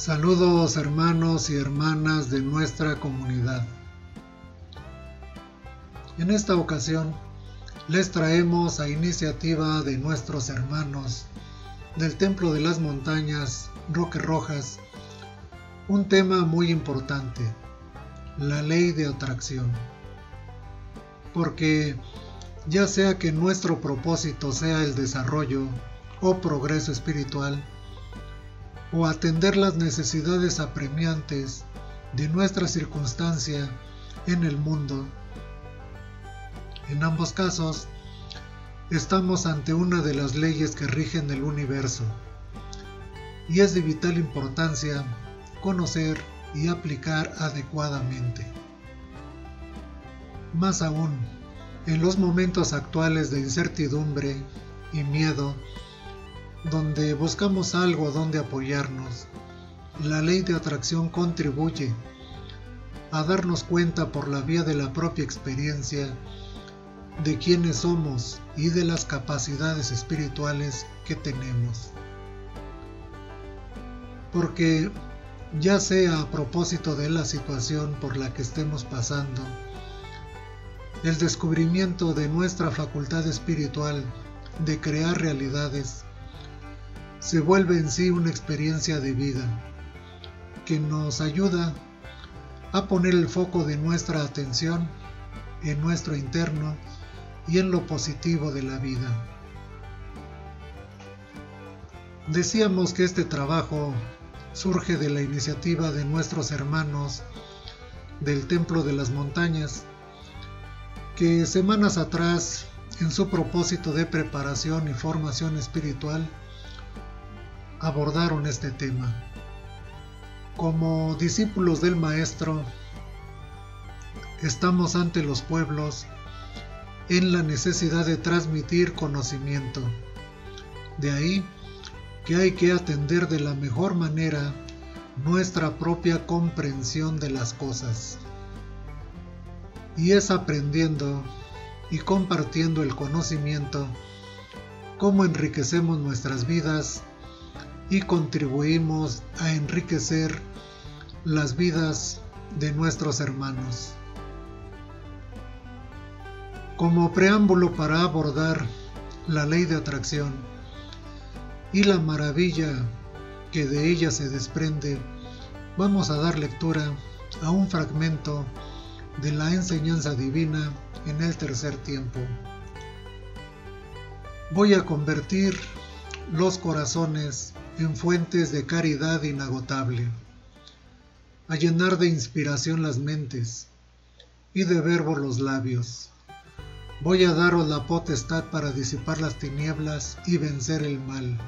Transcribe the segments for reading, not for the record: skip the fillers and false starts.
Saludos hermanos y hermanas de nuestra comunidad. En esta ocasión les traemos a iniciativa de nuestros hermanos del Templo de las Montañas Roque Rojas un tema muy importante, la ley de atracción. Porque ya sea que nuestro propósito sea el desarrollo o progreso espiritual, o atender las necesidades apremiantes de nuestra circunstancia en el mundo. En ambos casos, estamos ante una de las leyes que rigen el universo, y es de vital importancia conocer y aplicar adecuadamente. Más aún, en los momentos actuales de incertidumbre y miedo, donde buscamos algo donde apoyarnos, la ley de atracción contribuye a darnos cuenta por la vía de la propia experiencia de quiénes somos y de las capacidades espirituales que tenemos. Porque ya sea a propósito de la situación por la que estemos pasando, el descubrimiento de nuestra facultad espiritual de crear realidades se vuelve en sí una experiencia de vida, que nos ayuda a poner el foco de nuestra atención en nuestro interno y en lo positivo de la vida. Decíamos que este trabajo surge de la iniciativa de nuestros hermanos del Templo de las Montañas, que semanas atrás, en su propósito de preparación y formación espiritual, abordaron este tema. Como discípulos del Maestro, estamos ante los pueblos en la necesidad de transmitir conocimiento. De ahí que hay que atender de la mejor manera nuestra propia comprensión de las cosas. Y es aprendiendo y compartiendo el conocimiento cómo enriquecemos nuestras vidas y contribuimos a enriquecer las vidas de nuestros hermanos. Como preámbulo para abordar la ley de atracción y la maravilla que de ella se desprende, vamos a dar lectura a un fragmento de la enseñanza divina en el tercer tiempo. Voy a convertir los corazones en fuentes de caridad inagotable, a llenar de inspiración las mentes y de verbo los labios. Voy a daros la potestad para disipar las tinieblas y vencer el mal.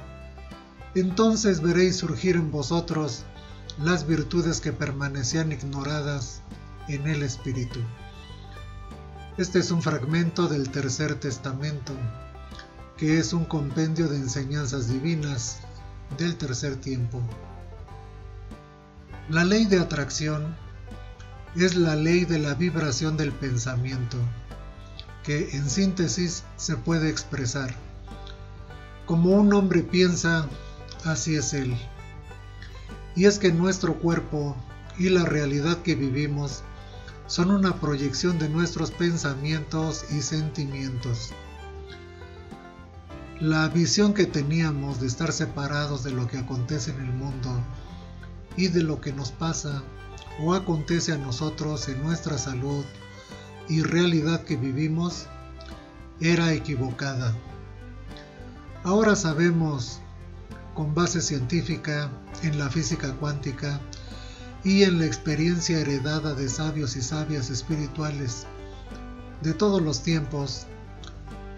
Entonces veréis surgir en vosotros las virtudes que permanecían ignoradas en el Espíritu. Este es un fragmento del Tercer Testamento, que es un compendio de enseñanzas divinas del tercer tiempo. La ley de atracción es la ley de la vibración del pensamiento, que en síntesis se puede expresar: como un hombre piensa, así es él. Y es que nuestro cuerpo y la realidad que vivimos son una proyección de nuestros pensamientos y sentimientos. La visión que teníamos de estar separados de lo que acontece en el mundo y de lo que nos pasa o acontece a nosotros en nuestra salud y realidad que vivimos era equivocada. Ahora sabemos, con base científica en la física cuántica y en la experiencia heredada de sabios y sabias espirituales de todos los tiempos,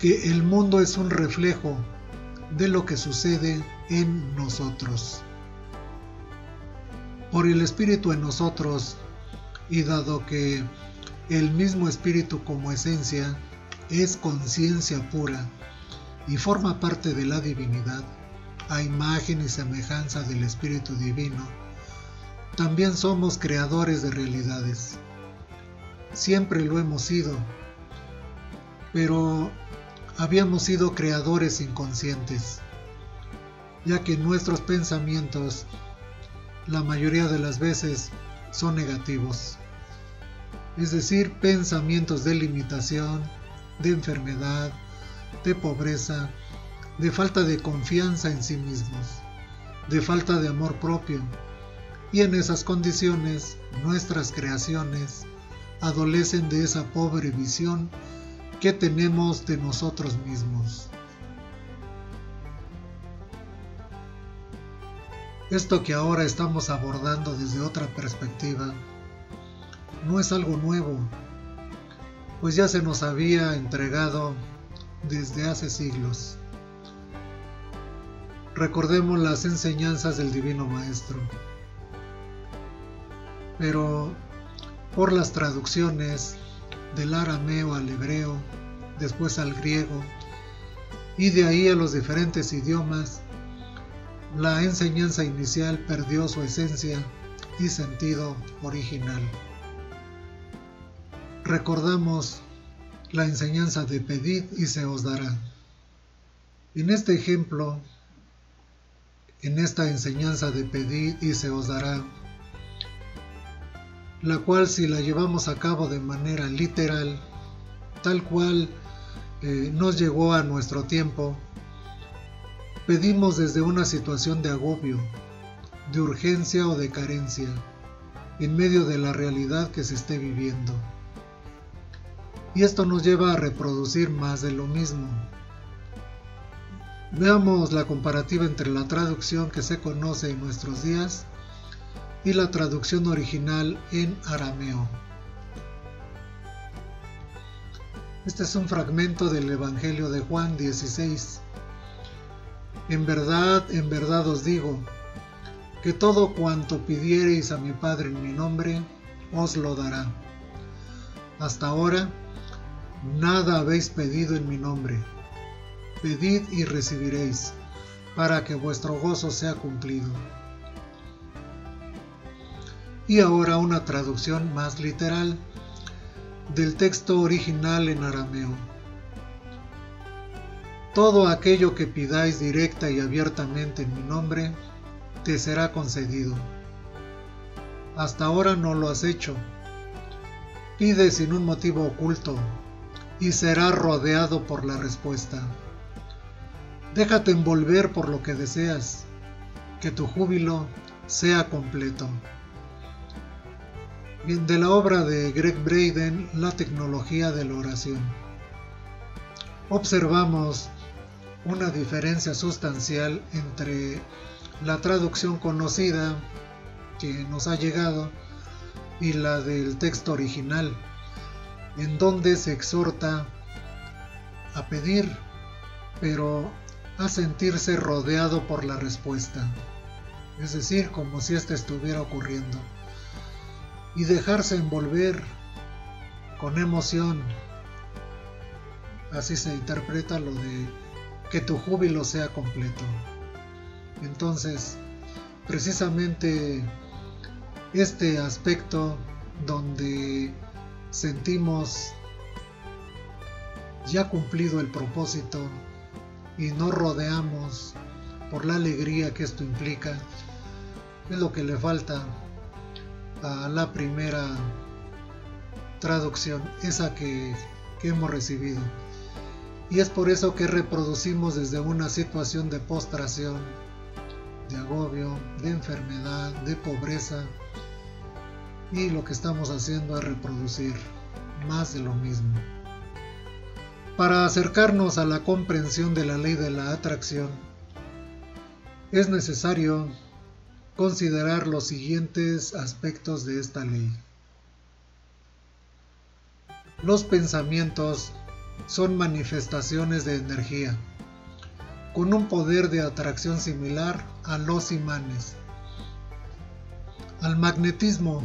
que el mundo es un reflejo de lo que sucede en nosotros. Por el Espíritu en nosotros, y dado que el mismo Espíritu como esencia es conciencia pura y forma parte de la divinidad, a imagen y semejanza del Espíritu divino, también somos creadores de realidades. Siempre lo hemos sido, pero habíamos sido creadores inconscientes, ya que nuestros pensamientos la mayoría de las veces son negativos, es decir, pensamientos de limitación, de enfermedad, de pobreza, de falta de confianza en sí mismos, de falta de amor propio, y en esas condiciones nuestras creaciones adolecen de esa pobre visión que tenemos de nosotros mismos. Esto que ahora estamos abordando desde otra perspectiva no es algo nuevo, pues ya se nos había entregado desde hace siglos. Recordemos las enseñanzas del Divino Maestro, pero por las traducciones del arameo al hebreo, después al griego y de ahí a los diferentes idiomas, la enseñanza inicial perdió su esencia y sentido original. Recordamos la enseñanza de pedid y se os dará. En este ejemplo, en esta enseñanza de pedid y se os dará, la cual si la llevamos a cabo de manera literal, tal cual nos llegó a nuestro tiempo, pedimos desde una situación de agobio, de urgencia o de carencia, en medio de la realidad que se esté viviendo. Y esto nos lleva a reproducir más de lo mismo. Veamos la comparativa entre la traducción que se conoce en nuestros días y la traducción original en arameo. Este es un fragmento del Evangelio de Juan 16. En verdad os digo, que todo cuanto pidiereis a mi Padre en mi nombre, os lo dará. Hasta ahora, nada habéis pedido en mi nombre. Pedid y recibiréis, para que vuestro gozo sea cumplido. Y ahora una traducción más literal del texto original en arameo. Todo aquello que pidáis directa y abiertamente en mi nombre, te será concedido. Hasta ahora no lo has hecho. Pide sin un motivo oculto, y será rodeado por la respuesta. Déjate envolver por lo que deseas, que tu júbilo sea completo. Bien, de la obra de Greg Braden, La tecnología de la oración. Observamos una diferencia sustancial entre la traducción conocida que nos ha llegado y la del texto original, en donde se exhorta a pedir, pero a sentirse rodeado por la respuesta, es decir, como si ésta estuviera ocurriendo, y dejarse envolver con emoción. Así se interpreta lo de que tu júbilo sea completo. Entonces, precisamente este aspecto donde sentimos ya cumplido el propósito y nos rodeamos por la alegría que esto implica, es lo que le falta a la primera traducción, esa que hemos recibido. Y es por eso que reproducimos desde una situación de postración, de agobio, de enfermedad, de pobreza, y lo que estamos haciendo es reproducir más de lo mismo. Para acercarnos a la comprensión de la ley de la atracción, es necesario considerar los siguientes aspectos de esta ley. Los pensamientos son manifestaciones de energía, con un poder de atracción similar a los imanes, al magnetismo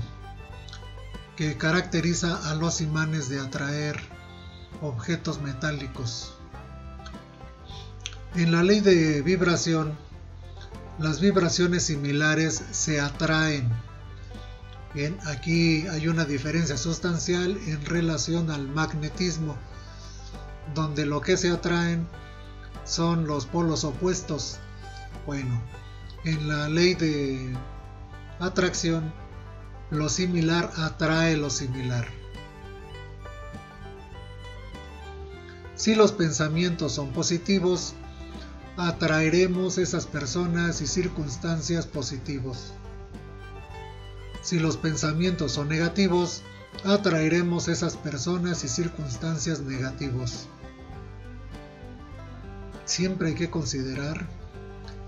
que caracteriza a los imanes de atraer objetos metálicos. En la ley de vibración, las vibraciones similares se atraen. Bien, aquí hay una diferencia sustancial en relación al magnetismo, donde lo que se atraen son los polos opuestos. Bueno, en la ley de atracción, lo similar atrae lo similar. Si los pensamientos son positivos, atraeremos esas personas y circunstancias positivos. Si los pensamientos son negativos, atraeremos esas personas y circunstancias negativos. Siempre hay que considerar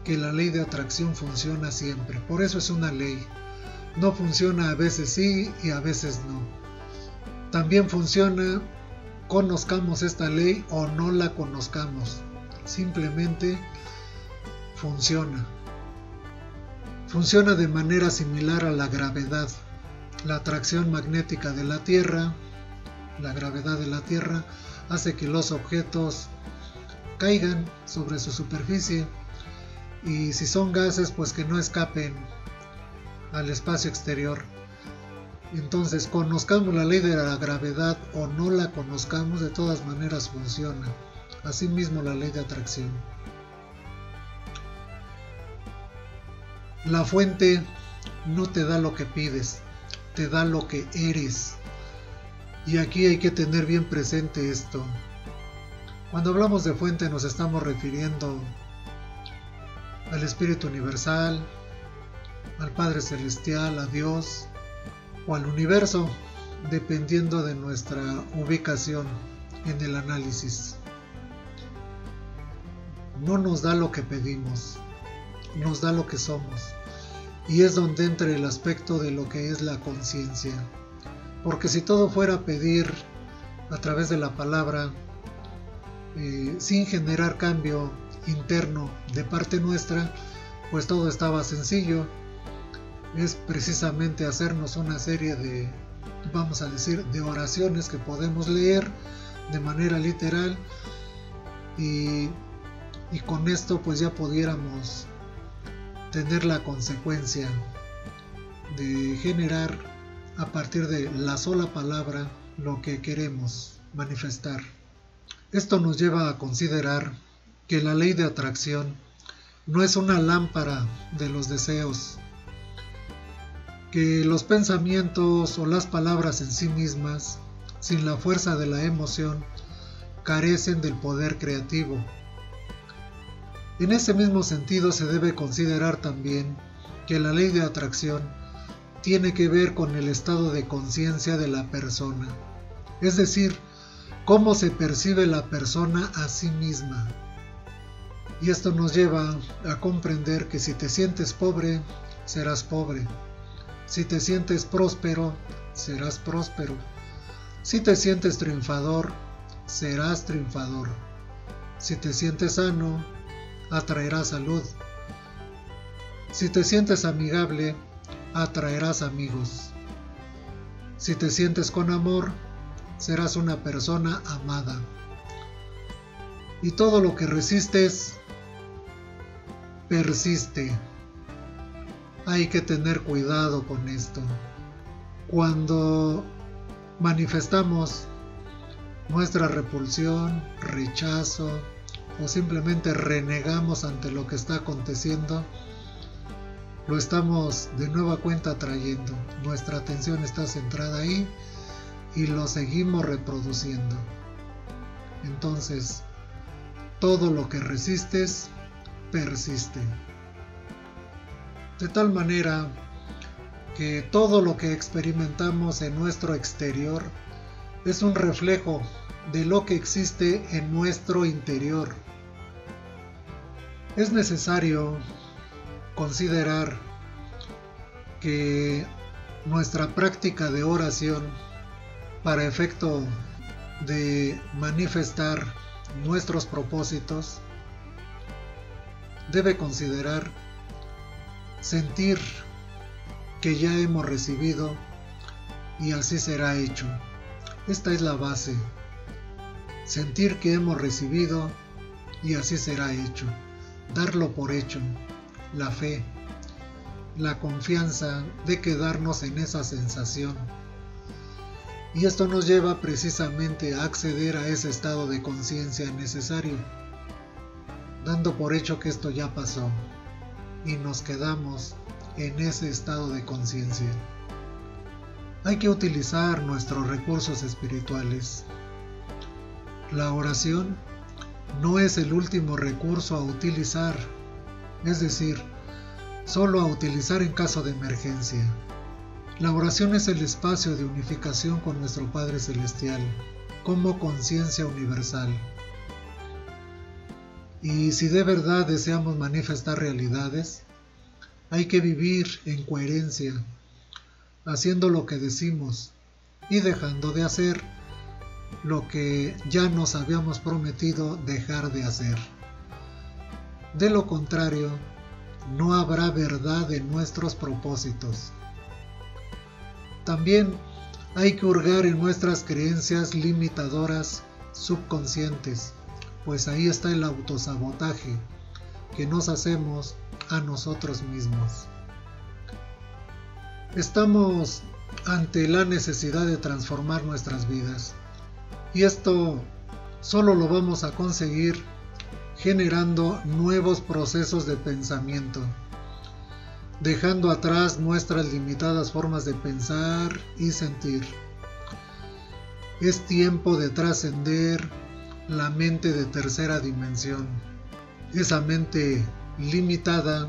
que la ley de atracción funciona siempre, por eso es una ley. No funciona a veces sí y a veces no. También funciona, conozcamos esta ley o no la conozcamos, simplemente funciona. Funciona de manera similar a la gravedad. La atracción magnética de la Tierra, la gravedad de la Tierra, hace que los objetos caigan sobre su superficie, y si son gases, pues que no escapen al espacio exterior. Entonces, conozcamos la ley de la gravedad o no la conozcamos, de todas maneras funciona. Asimismo la ley de atracción. La fuente no te da lo que pides, te da lo que eres. Y aquí hay que tener bien presente esto. Cuando hablamos de fuente nos estamos refiriendo al Espíritu Universal, al Padre Celestial, a Dios o al Universo, dependiendo de nuestra ubicación en el análisis. No nos da lo que pedimos, nos da lo que somos, y es donde entra el aspecto de lo que es la conciencia, porque si todo fuera a pedir a través de la palabra, sin generar cambio interno de parte nuestra, pues todo estaba sencillo. Es precisamente hacernos una serie de, vamos a decir, de oraciones que podemos leer de manera literal, y con esto pues ya pudiéramos tener la consecuencia de generar a partir de la sola palabra lo que queremos manifestar. Esto nos lleva a considerar que la ley de atracción no es una lámpara de los deseos, que los pensamientos o las palabras en sí mismas, sin la fuerza de la emoción, carecen del poder creativo. En ese mismo sentido se debe considerar también que la ley de atracción tiene que ver con el estado de conciencia de la persona, es decir, cómo se percibe la persona a sí misma. Y esto nos lleva a comprender que si te sientes pobre, serás pobre. Si te sientes próspero, serás próspero. Si te sientes triunfador, serás triunfador. Si te sientes sano, atraerás salud. Si te sientes amigable, atraerás amigos. Si te sientes con amor, serás una persona amada. Y todo lo que resistes, persiste. Hay que tener cuidado con esto. Cuando manifestamos nuestra repulsión, rechazo o simplemente renegamos ante lo que está aconteciendo, lo estamos de nueva cuenta atrayendo. Nuestra atención está centrada ahí y lo seguimos reproduciendo. Entonces, todo lo que resistes, persiste. De tal manera que todo lo que experimentamos en nuestro exterior es un reflejo de lo que existe en nuestro interior. Es necesario considerar que nuestra práctica de oración, para efecto de manifestar nuestros propósitos, debe considerar sentir que ya hemos recibido y así será hecho. Esta es la base. Sentir que hemos recibido y así será hecho. Darlo por hecho. La fe, la confianza de quedarnos en esa sensación. Y esto nos lleva precisamente a acceder a ese estado de conciencia necesario, dando por hecho que esto ya pasó. Y nos quedamos en ese estado de conciencia. Hay que utilizar nuestros recursos espirituales. La oración no es el último recurso a utilizar, es decir, solo a utilizar en caso de emergencia. La oración es el espacio de unificación con nuestro Padre Celestial, como conciencia universal. Y si de verdad deseamos manifestar realidades, hay que vivir en coherencia, haciendo lo que decimos y dejando de hacer lo que ya nos habíamos prometido dejar de hacer. De lo contrario, no habrá verdad en nuestros propósitos. También hay que hurgar en nuestras creencias limitadoras subconscientes, pues ahí está el autosabotaje que nos hacemos a nosotros mismos. Estamos ante la necesidad de transformar nuestras vidas, y esto solo lo vamos a conseguir generando nuevos procesos de pensamiento, dejando atrás nuestras limitadas formas de pensar y sentir. Es tiempo de trascender la mente de tercera dimensión, esa mente limitada,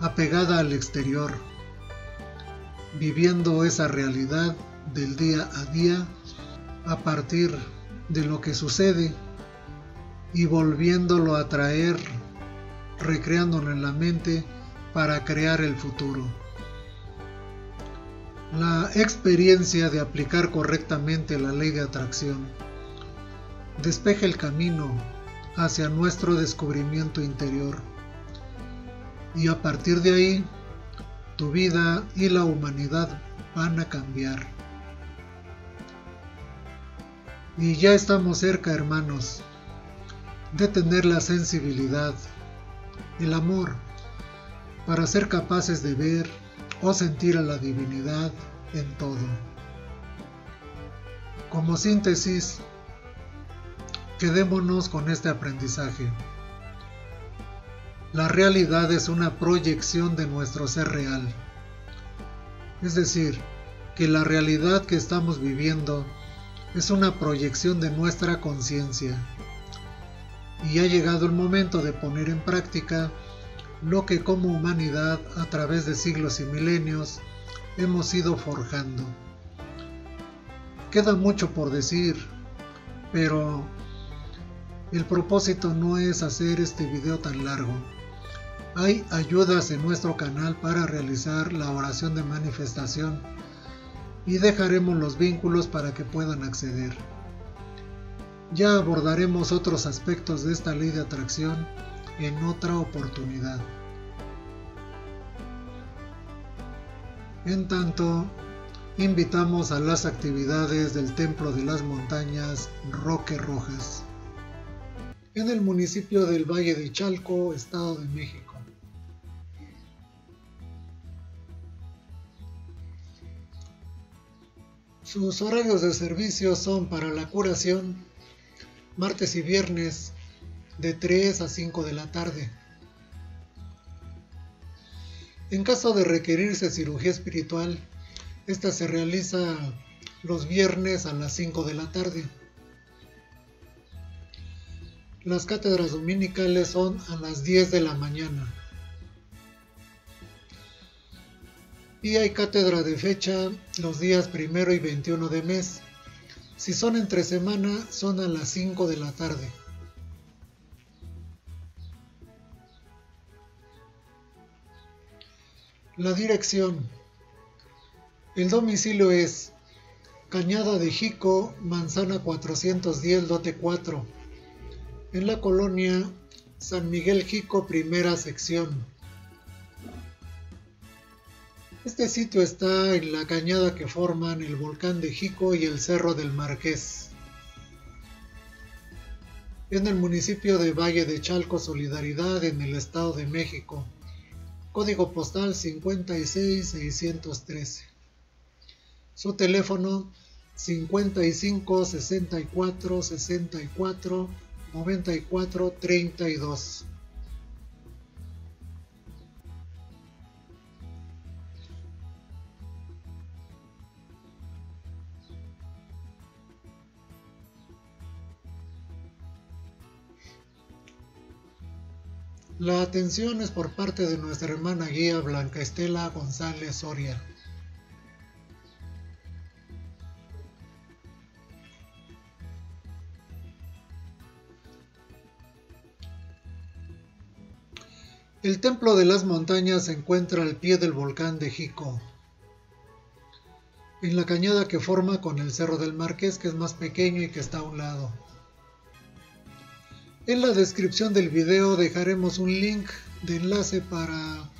apegada al exterior, viviendo esa realidad del día a día a partir de lo que sucede y volviéndolo a traer, recreándolo en la mente para crear el futuro. La experiencia de aplicar correctamente la ley de atracción despeja el camino hacia nuestro descubrimiento interior, y a partir de ahí tu vida y la humanidad van a cambiar. Y ya estamos cerca, hermanos, de tener la sensibilidad, el amor, para ser capaces de ver o sentir a la divinidad en todo. Como síntesis, quedémonos con este aprendizaje. La realidad es una proyección de nuestro ser real. Es decir, que la realidad que estamos viviendo es una proyección de nuestra conciencia. Y ha llegado el momento de poner en práctica lo que como humanidad a través de siglos y milenios hemos ido forjando. Queda mucho por decir, pero el propósito no es hacer este video tan largo. Hay ayudas en nuestro canal para realizar la oración de manifestación y dejaremos los vínculos para que puedan acceder. Ya abordaremos otros aspectos de esta ley de atracción en otra oportunidad. En tanto, invitamos a las actividades del Templo de las Montañas Roque Rojas, en el municipio del Valle de Chalco, Estado de México. Sus horarios de servicio son para la curación, martes y viernes, de 3 a 5 de la tarde. En caso de requerirse cirugía espiritual, esta se realiza los viernes a las 5 de la tarde. Las cátedras dominicales son a las 10 de la mañana. Y hay cátedra de fecha los días 1 y 21 de mes. Si son entre semana, son a las 5 de la tarde. La dirección. El domicilio es Cañada de Jico, Manzana 410, lote 4. En la colonia San Miguel Jico, primera sección. Este sitio está en la cañada que forman el Volcán de Jico y el Cerro del Marqués. En el municipio de Valle de Chalco, Solidaridad, en el Estado de México. Código postal 56613. Su teléfono 55 64 64 94 32. La atención es por parte de nuestra hermana guía Blanca Estela González Soria. El Templo de las Montañas se encuentra al pie del volcán de Jico, en la cañada que forma con el Cerro del Marqués, que es más pequeño y que está a un lado. En la descripción del video dejaremos un link de enlace para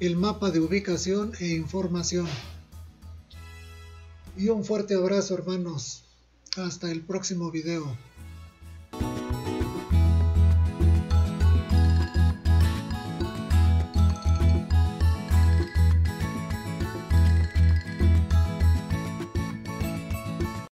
el mapa de ubicación e información. Y un fuerte abrazo, hermanos. Hasta el próximo video.